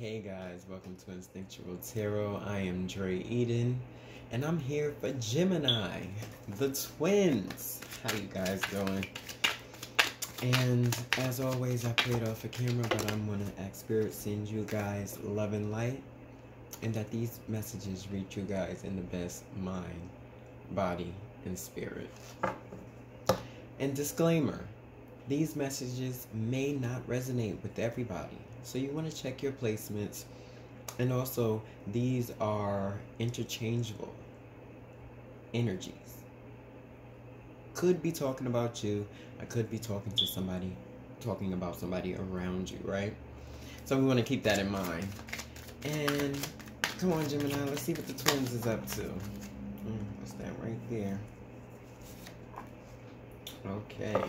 Hey guys, welcome to Instinctual Tarot. I am Dre Eden, and I'm here for Gemini, the twins. How you guys doing? And as always, I played off a camera, but I'm going to ask Spirit send you guys love and light, and that these messages reach you guys in the best mind, body, and spirit. And disclaimer, these messages may not resonate with everybody. So you want to check your placements, and also these are interchangeable energies. Could be talking about you. I could be talking to somebody, talking about somebody around you, right? So we want to keep that in mind. And come on, Gemini, let's see what the twins is up to. What's that right there? Okay,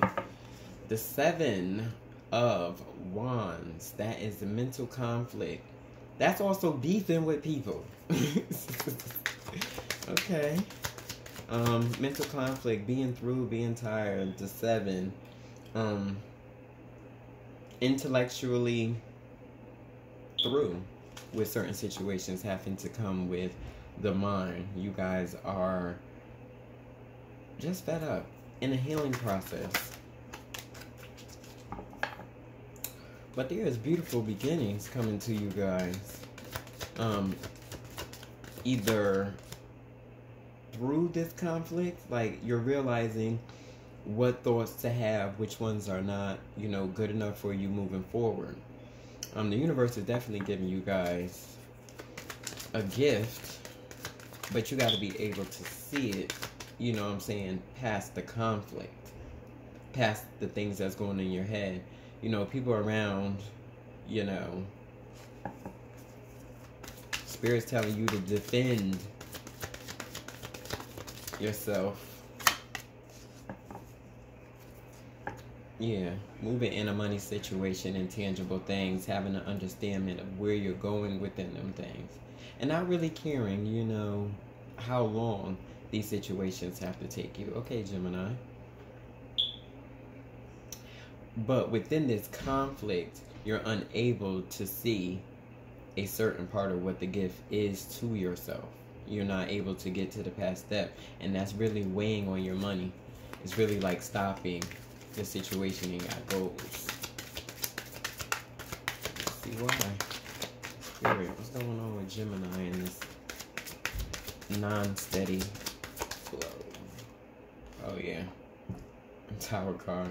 the seven of wands. That is the mental conflict. That's also beefing with people. Okay. Mental conflict, being through, being tired, the seven. Intellectually through with certain situations having to come with the mind. You guys are just fed up in a healing process. But there is beautiful beginnings coming to you guys. Either through this conflict, like you're realizing what thoughts to have, which ones are not, you know, good enough for you moving forward. The universe is definitely giving you guys a gift, but you got to be able to see it, you know what I'm saying, past the conflict, past the things that's going in your head. You know, people around, you know, Spirit's telling you to defend yourself. Yeah, moving in a money situation and tangible things, having an understanding of where you're going within them things. And not really caring, you know, how long these situations have to take you. Okay, Gemini. But within this conflict, you're unable to see a certain part of what the gift is to yourself. You're not able to get to the past step. And that's really weighing on your money. It's really like stopping the situation and got goals. Let's see why. Spirit, what's going on with Gemini in this non-steady flow? Oh, yeah. Tower card.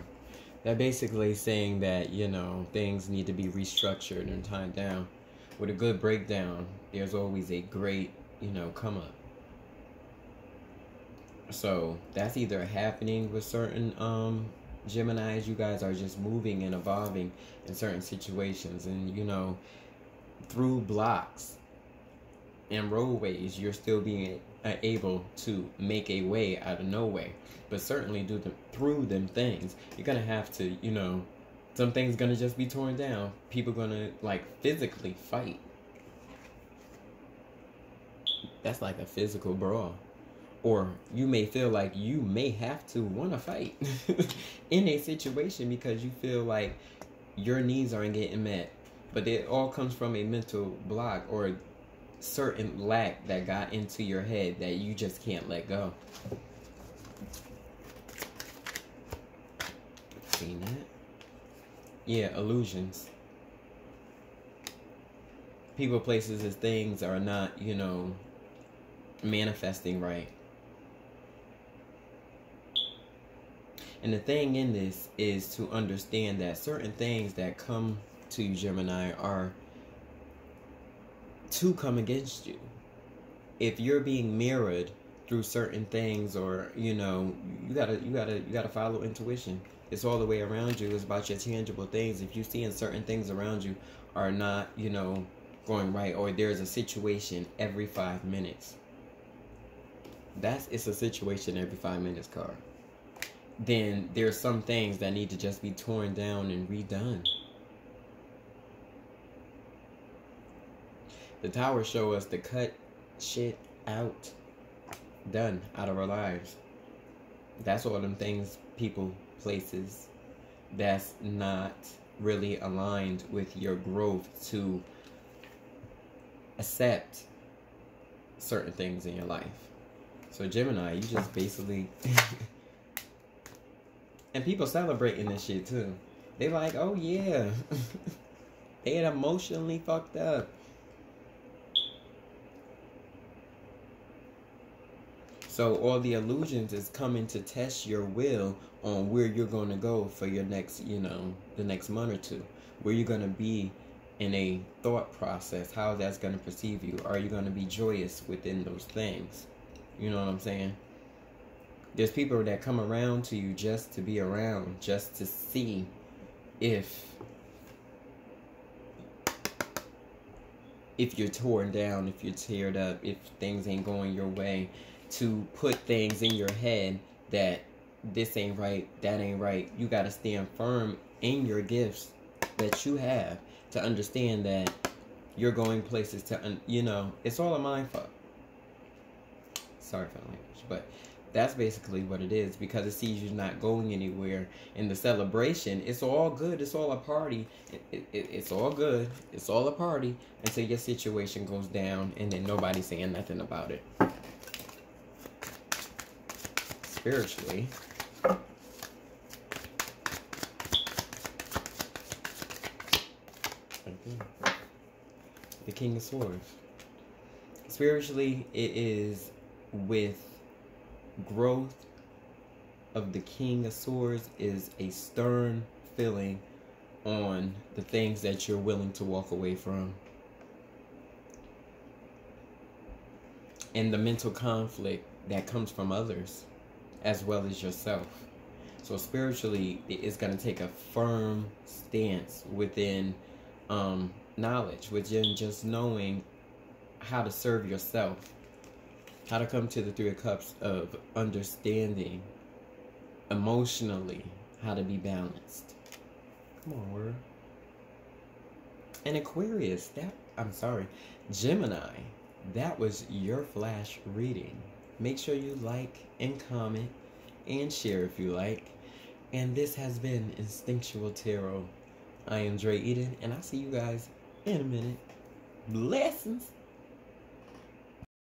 That basically saying that, you know, things need to be restructured and tied down. With a good breakdown, there's always a great, you know, come up. So that's either happening with certain Geminis. You guys are just moving and evolving in certain situations. And, you know, through blocks and roadways, you're still being able to make a way out of no way. But certainly through them things, you're going to have to, you know, some things going to just be torn down. People going to, like, physically fight. That's like a physical brawl. Or you may feel like you may have to want to fight in a situation because you feel like your needs aren't getting met. But it all comes from a mental block or certain lack that got into your head that you just can't let go. Seen that? Yeah, illusions. People, places, and things are not, you know, manifesting right. And the thing in this is to understand that certain things that come to you, Gemini, are to come against you. If you're being mirrored through certain things, or, you know, you gotta follow intuition. It's all the way around you. It's about your tangible things. If you're seeing certain things around you are not, you know, going right, or there's a situation every 5 minutes. It's a situation every 5 minutes card. Then there's some things that need to just be torn down and redone. The tower show us to cut shit out, done, out of our lives. That's all them things, people, places that's not really aligned with your growth to accept certain things in your life. So Gemini, you just basically... and people celebrating this shit too. They like, oh yeah. They had emotionally fucked up. So all the illusions is coming to test your will on where you're going to go for your next, you know, the next month or two. Where you're going to be in a thought process, how that's going to perceive you. Are you going to be joyous within those things? You know what I'm saying? There's people that come around to you just to be around, just to see if you're torn down, if you're teared up, if things ain't going your way. To put things in your head that this ain't right, that ain't right. You got to stand firm in your gifts that you have to understand that you're going places to, you know, it's all a mindfuck. Sorry for the language, but that's basically what it is, because it sees you not going anywhere. And the celebration, it's all good, it's all a party. It's all good, it's all a party until your situation goes down and then nobody's saying nothing about it. Spiritually, the King of Swords. Spiritually, it is with growth of the King of Swords is a stern feeling on the things that you're willing to walk away from. And the mental conflict that comes from others. As well as yourself. So spiritually, it's going to take a firm stance within knowledge, within just knowing how to serve yourself, how to come to the Three of Cups of understanding emotionally, how to be balanced. Come on, word. And Aquarius, Gemini, that was your flash reading. Make sure you like and comment and share if you like. And this has been Instinctual Tarot. I am Dre Eden, and I'll see you guys in a minute. Blessings!